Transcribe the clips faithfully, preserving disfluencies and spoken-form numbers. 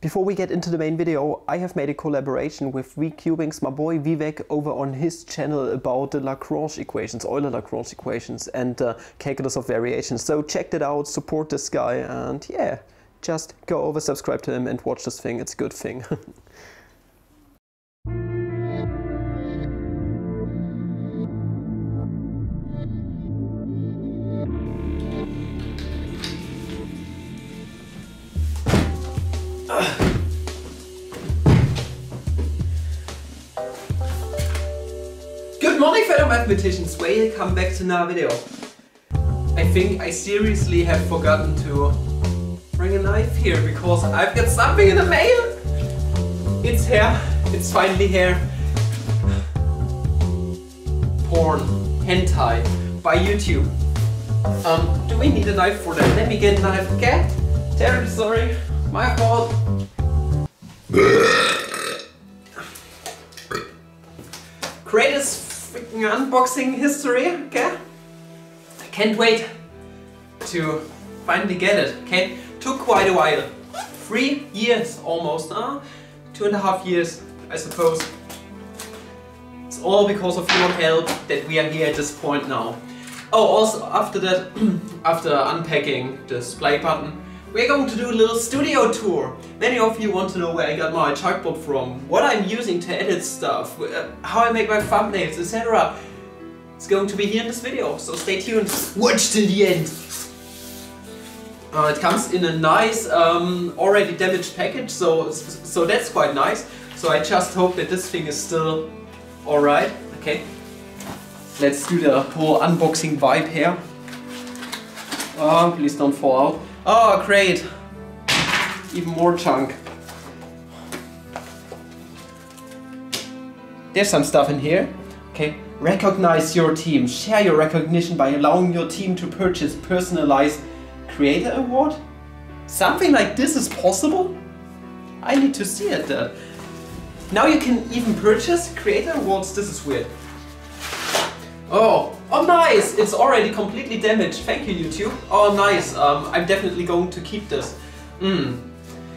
Before we get into the main video, I have made a collaboration with V Cubings, my boy Vivek, over on his channel about the Lagrange equations, Euler-Lagrange equations and uh, calculus of variations. So check that out, support this guy, and yeah, just go over, subscribe to him and watch this thing, it's a good thing. Mathematicians, welcome back to another video. I think I seriously have forgotten to bring a knife here because I've got something in the mail. It's here, it's finally here. Porn, hentai, by YouTube. Um, do we need a knife for that? Let me get a knife, okay? Terribly sorry, my fault. Greatest freaking unboxing history, okay? I can't wait to finally get it, okay? Took quite a while. Three years almost, huh? Two and a half years, I suppose. It's all because of your help that we are here at this point now. Oh, also after that, after unpacking this play button, we're going to do a little studio tour. Many of you want to know where I got my chalkboard from, what I'm using to edit stuff, how I make my thumbnails, et cetera. It's going to be here in this video, so stay tuned. Watch till the end. Uh, it comes in a nice, um, already damaged package, so so that's quite nice. So I just hope that this thing is still alright. Okay, let's do the whole unboxing vibe here. Oh, please don't fall out. Oh, great! Even more junk. There's some stuff in here. Okay, recognize your team. Share your recognition by allowing your team to purchase personalized creator award. Something like this is possible? I need to see it. Uh, now you can even purchase creator awards. This is weird. Oh. Oh nice! It's already completely damaged. Thank you, YouTube. Oh nice, um, I'm definitely going to keep this. Mm.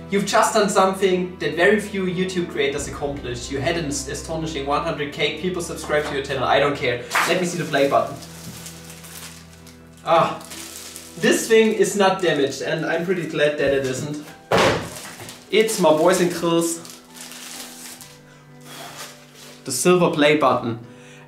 You've just done something that very few YouTube creators accomplished. You had an astonishing one hundred K people subscribe to your channel. I don't care. Let me see the play button. Ah, this thing is not damaged and I'm pretty glad that it isn't. It's my boys and girls. The silver play button.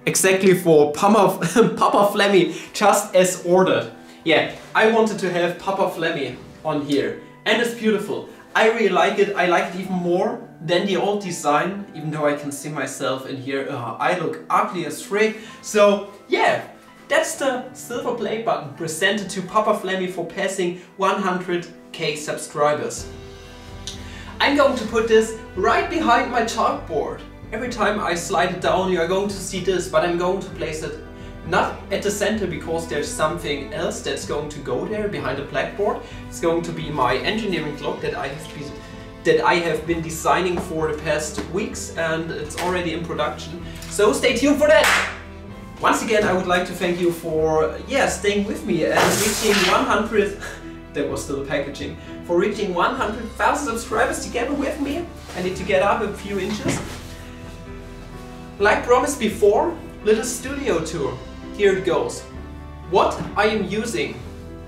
Exactly for Papa, Papa Flammy, just as ordered. Yeah, I wanted to have Papa Flammy on here. And it's beautiful. I really like it. I like it even more than the old design, even though I can see myself in here. Uh, I look ugly as frick. So, yeah, that's the silver play button presented to Papa Flammy for passing one hundred K subscribers. I'm going to put this right behind my chalkboard. Every time I slide it down, you are going to see this, but I'm going to place it not at the center because there's something else that's going to go there behind the blackboard. It's going to be my engineering clock that I have been, that I have been designing for the past weeks, and it's already in production. So stay tuned for that. Once again, I would like to thank you for yeah staying with me and reaching one hundred. That was still packaging. For reaching one hundred thousand subscribers together with me. I need to get up a few inches. Like promised before, little studio tour. Here it goes. What I am using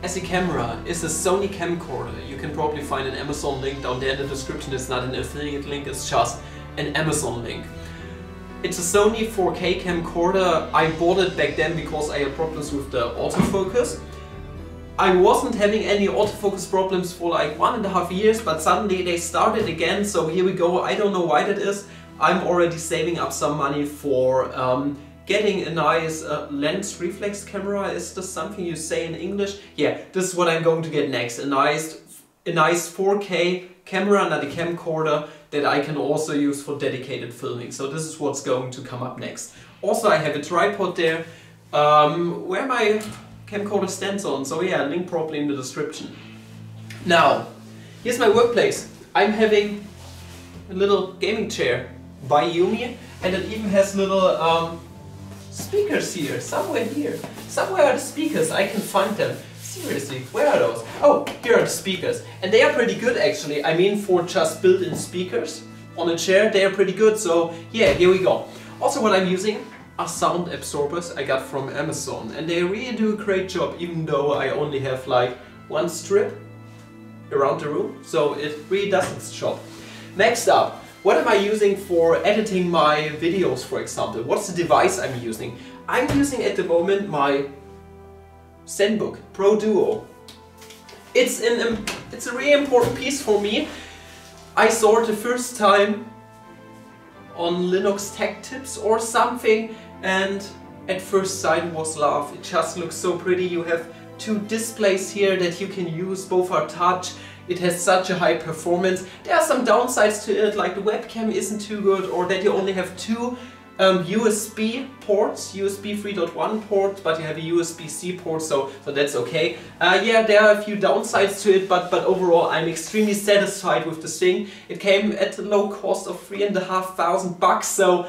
as a camera is a Sony camcorder. You can probably find an Amazon link down there in the description. It's not an affiliate link, it's just an Amazon link. It's a Sony four K camcorder. I bought it back then because I had problems with the autofocus. I wasn't having any autofocus problems for like one and a half years, but suddenly they started again, so here we go. I don't know why that is. I'm already saving up some money for um, getting a nice uh, lens reflex camera. Is this something you say in English? Yeah, this is what I'm going to get next. A nice a nice four K camera, not a camcorder, that I can also use for dedicated filming. So this is what's going to come up next. Also, I have a tripod there um, where my camcorder stands on. So yeah, link probably in the description. Now, here's my workplace. I'm having a little gaming chair by Yumi, and it even has little um, speakers here, somewhere here. Somewhere are the speakers, I can find them. Seriously, where are those? Oh, here are the speakers. And they are pretty good actually. I mean, for just built-in speakers on a chair, they are pretty good. So yeah, here we go. Also, what I'm using are sound absorbers I got from Amazon. And they really do a great job, even though I only have like one strip around the room. So it really does its job. Next up, what am I using for editing my videos, for example? What's the device I'm using? I'm using at the moment my Zenbook Pro Duo. It's, an, it's a really important piece for me. I saw it the first time on Linux Tech Tips or something, and at first sight was love. It just looks so pretty. You have two displays here that you can use, both are touch. It has such a high performance. There are some downsides to it, like the webcam isn't too good, or that you only have two Um, U S B ports, U S B three point one port, but you have a U S B C port, so, so that's okay. Uh, yeah, there are a few downsides to it, but, but overall I'm extremely satisfied with this thing. It came at a low cost of three and a half thousand bucks, so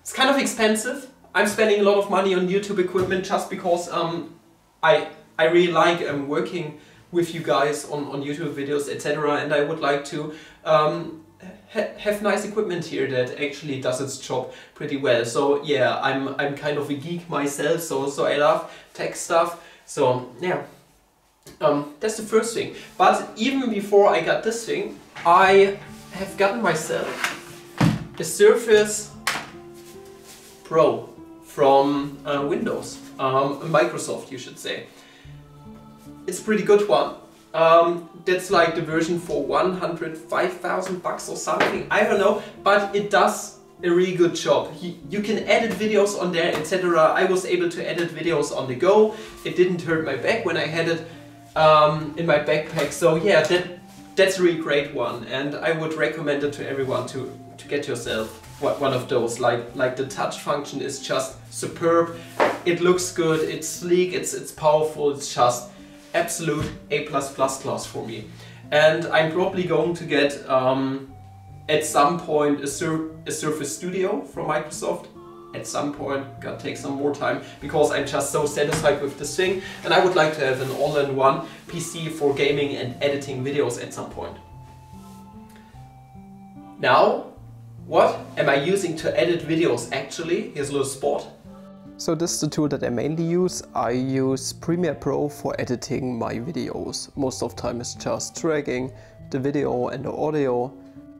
it's kind of expensive. I'm spending a lot of money on YouTube equipment just because um, I, I really like um, working with you guys on, on YouTube videos, et cetera, and I would like to um, have nice equipment here that actually does its job pretty well. So yeah, I'm I'm kind of a geek myself, so so I love tech stuff. So yeah, um, that's the first thing. But even before I got this thing, I have gotten myself a Surface Pro from uh, Windows, um, Microsoft, you should say. It's a pretty good one. Um, that's like the version for one hundred five thousand bucks or something, I don't know, but it does a really good job. You, you can edit videos on there, et cetera. I was able to edit videos on the go. It didn't hurt my back when I had it um, in my backpack. So yeah, that, that's a really great one, and I would recommend it to everyone to, to get yourself one of those. Like, like the touch function is just superb. It looks good, it's sleek, it's, it's powerful, it's just absolute A plus plus class for me. And I'm probably going to get um, at some point a, sur a Surface Studio from Microsoft. At some point, gotta take some more time because I'm just so satisfied with this thing, and I would like to have an all-in-one P C for gaming and editing videos at some point. Now, what am I using to edit videos actually? Here's a little spot. So this is the tool that I mainly use. I use Premiere Pro for editing my videos. Most of the time it's just dragging the video and the audio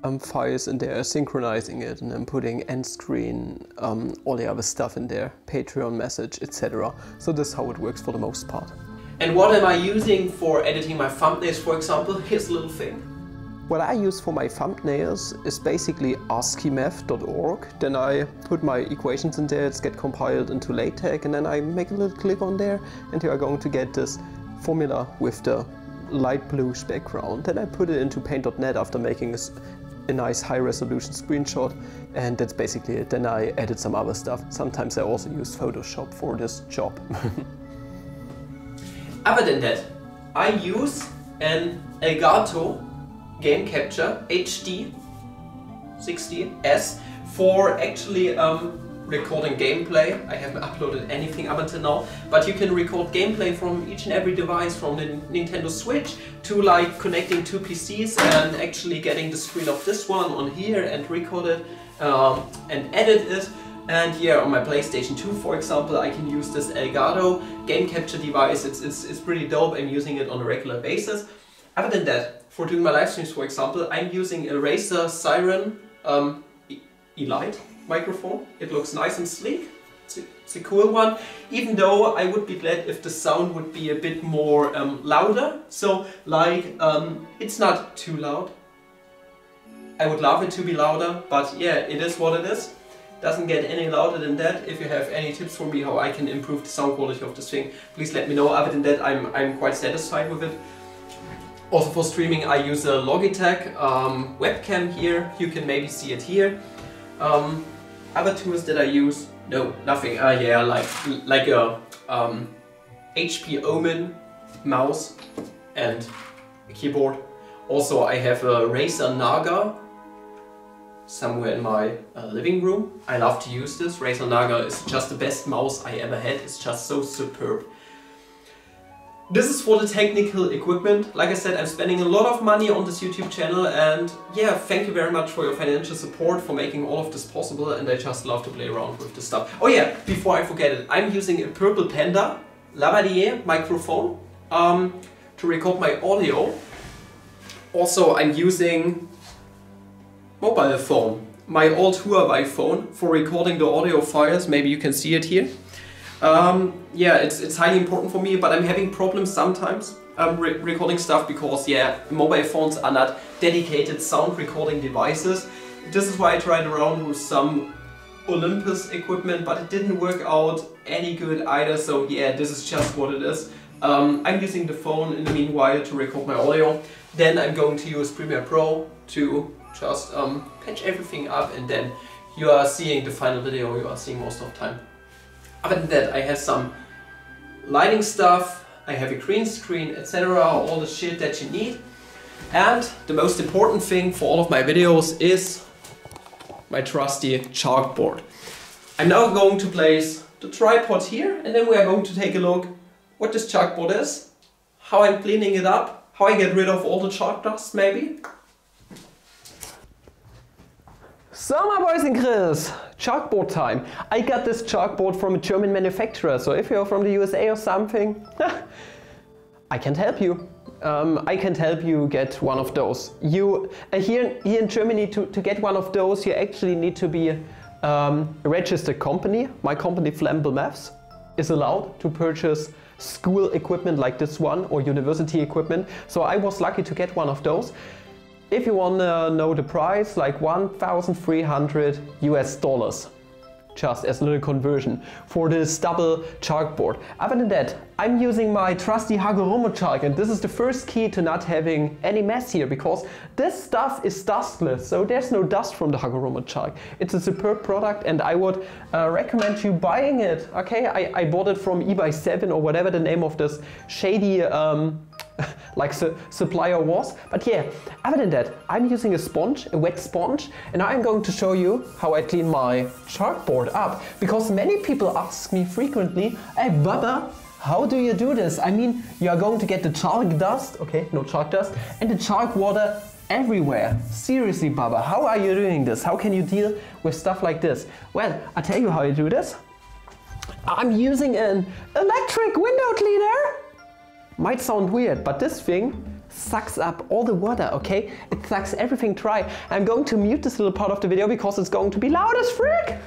um, files in there, synchronizing it, and then putting end screen, um, all the other stuff in there, Patreon message, et cetera. So this is how it works for the most part. And what am I using for editing my thumbnails, for example? Here's a little thing. What I use for my thumbnails is basically ascii math dot org. Then I put my equations in there, it's get compiled into LaTeX, and then I make a little click on there, and you are going to get this formula with the light bluish background. Then I put it into paint dot net after making a, a nice high resolution screenshot, and that's basically it. Then I added some other stuff. Sometimes I also use Photoshop for this job. Other than that, I use an Elgato Game Capture H D sixty S for actually um, recording gameplay. I haven't uploaded anything up until now, but you can record gameplay from each and every device, from the Nintendo Switch to like connecting two P Cs and actually getting the screen of this one on here and record it um, and edit it. And yeah, on my PlayStation two, for example, I can use this Elgato Game Capture device. It's, it's, it's pretty dope. I'm using it on a regular basis. Other than that, for doing my live streams, for example, I'm using a Razer Siren um, Elite microphone. It looks nice and sleek. It's a, it's a cool one, even though I would be glad if the sound would be a bit more um, louder. So, like, um, it's not too loud. I would love it to be louder, but yeah, it is what it is. Doesn't get any louder than that. If you have any tips for me how I can improve the sound quality of this thing, please let me know. Other than that, I'm, I'm quite satisfied with it. Also for streaming, I use a Logitech um, webcam here. You can maybe see it here. Um, other tools that I use? No, nothing. Uh, yeah, like like a um, H P Omen mouse and a keyboard. Also, I have a Razer Naga somewhere in my uh, living room. I love to use this. Razer Naga is just the best mouse I ever had. It's just so superb. This is for the technical equipment. Like I said, I'm spending a lot of money on this YouTube channel, and yeah, thank you very much for your financial support, for making all of this possible, and I just love to play around with this stuff. Oh yeah, before I forget it, I'm using a Purple Panda lavalier microphone um, to record my audio. Also, I'm using mobile phone, my old Huawei phone, for recording the audio files. Maybe you can see it here. Um, yeah, it's, it's highly important for me, but I'm having problems sometimes um, re recording stuff because, yeah, mobile phones are not dedicated sound recording devices. This is why I tried around with some Olympus equipment, but it didn't work out any good either, so yeah, this is just what it is. Um, I'm using the phone in the meanwhile to record my audio, then I'm going to use Premiere Pro to just um, patch everything up, and then you are seeing the final video you are seeing most of the time. Other than that, I have some lighting stuff, I have a green screen, et cetera, all the shit that you need. And the most important thing for all of my videos is my trusty chalkboard. I'm now going to place the tripod here, and then we are going to take a look what this chalkboard is, how I'm cleaning it up, how I get rid of all the chalk dust maybe. Summer boys and girls, chalkboard time. I got this chalkboard from a German manufacturer, so if you're from the U S A or something, I can't help you. Um, I can't help you get one of those. You uh, here, here in Germany, to, to get one of those, you actually need to be um, a registered company. My company Flammable Maths is allowed to purchase school equipment like this one or university equipment, so I was lucky to get one of those. If you want to know the price, like one thousand three hundred US dollars, just as a little conversion for this double chalkboard. Other than that, I'm using my trusty Hagoromo chalk, and this is the first key to not having any mess here, because this stuff is dustless, so there's no dust from the Hagoromo chalk. It's a superb product, and I would uh, recommend you buying it. Okay, I, I bought it from eBay seven or whatever the name of this shady um, like su supplier was, but yeah, other than that, I'm using a sponge, a wet sponge, and I'm going to show you how I clean my chalkboard up, because many people ask me frequently, hey Baba, how do you do this? I mean, you are going to get the chalk dust, okay, no chalk dust, and the chalk water everywhere. Seriously Baba, how are you doing this? How can you deal with stuff like this? Well, I'll tell you how you do this. I'm using an electric window cleaner. Might sound weird, but this thing sucks up all the water, okay? It sucks everything dry. I'm going to mute this little part of the video because it's going to be loud as frick!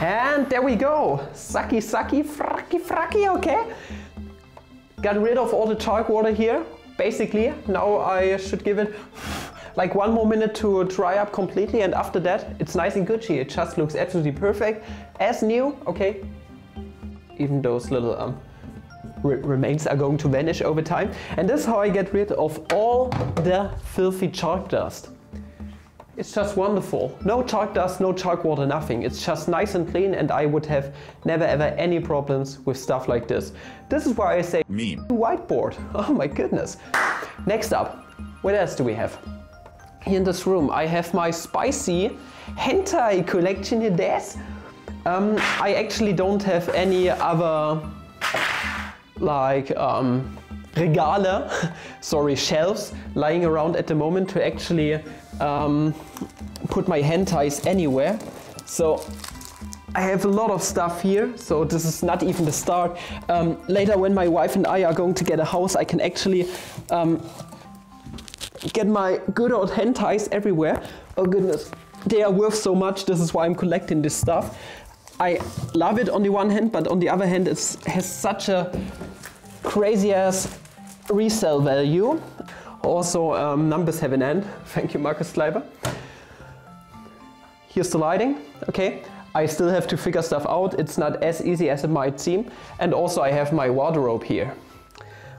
And there we go! Sucky, sucky, fracky, fracky, okay? Got rid of all the chalk water here, basically. Now I should give it like one more minute to dry up completely, and after that it's nice and Gucci. It just looks absolutely perfect, as new, okay? Even those little um, re remains are going to vanish over time. And this is how I get rid of all the filthy chalk dust. It's just wonderful. No chalk dust, no chalk water, nothing. It's just nice and clean, and I would have never ever any problems with stuff like this. This is why I say meme. Whiteboard. Oh my goodness. Next up, what else do we have? Here in this room I have my spicy hentai collection in there. Um, I actually don't have any other like um, regale, sorry, shelves lying around at the moment to actually um, put my hentais anywhere. So I have a lot of stuff here, so this is not even the start. Um, later when my wife and I are going to get a house, I can actually um, get my good old hentais everywhere. Oh goodness, they are worth so much. This is why I'm collecting this stuff. I love it on the one hand, but on the other hand, it has such a crazy ass resale value. Also, um, numbers have an end. Thank you, Markus Kleiber. Here's the lighting. Okay, I still have to figure stuff out. It's not as easy as it might seem. And also, I have my wardrobe here.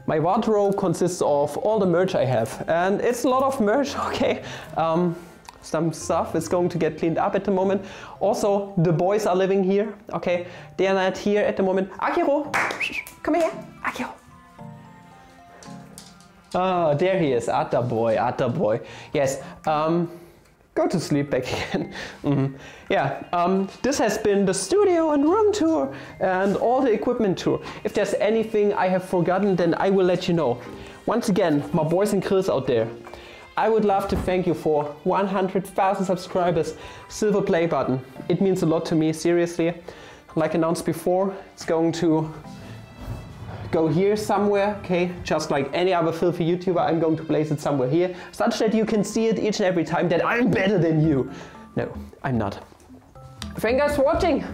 My wardrobe consists of all the merch I have, and it's a lot of merch, okay. Um, some stuff is going to get cleaned up at the moment. Also, the boys are living here, okay. They are not here at the moment. Akiro, come here, Akiro. Ah, oh, there he is, atta boy, atta boy. Yes, um, go to sleep back again. Mm-hmm. Yeah, um, this has been the studio and room tour and all the equipment tour. If there's anything I have forgotten, then I will let you know. Once again, my boys and girls out there, I would love to thank you for one hundred thousand subscribers. Silver play button. It means a lot to me, seriously. Like announced before, it's going to go here somewhere, okay? Just like any other filthy YouTuber, I'm going to place it somewhere here, such that you can see it each and every time that I'm better than you. No, I'm not. Thank you guys for watching.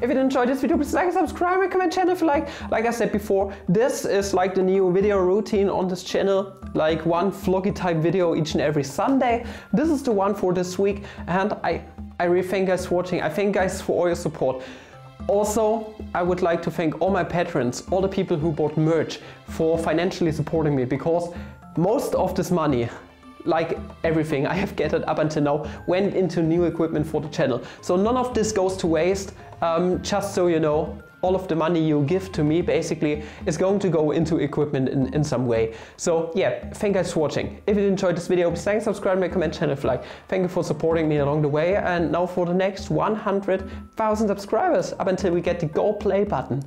If you did enjoy this video, please like, subscribe, and comment channel if you like. Like I said before, this is like the new video routine on this channel, like one vloggy type video each and every Sunday. This is the one for this week, and I, I really thank you guys for watching. I thank you guys for all your support. Also, I would like to thank all my patrons, all the people who bought merch, for financially supporting me, because most of this money, like everything I have gathered up until now, went into new equipment for the channel. So none of this goes to waste, um, just so you know, all of the money you give to me basically is going to go into equipment in, in some way. So yeah, thank you guys for watching. If you enjoyed this video, please like, subscribe, and comment channel if you like. Thank you for supporting me along the way, and now for the next one hundred thousand subscribers, up until we get the go play button.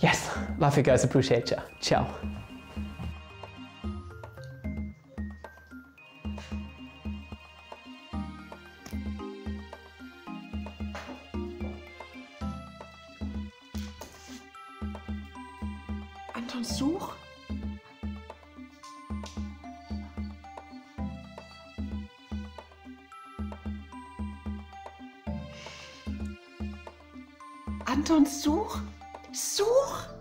Yes, love you guys, appreciate ya. Ciao. Such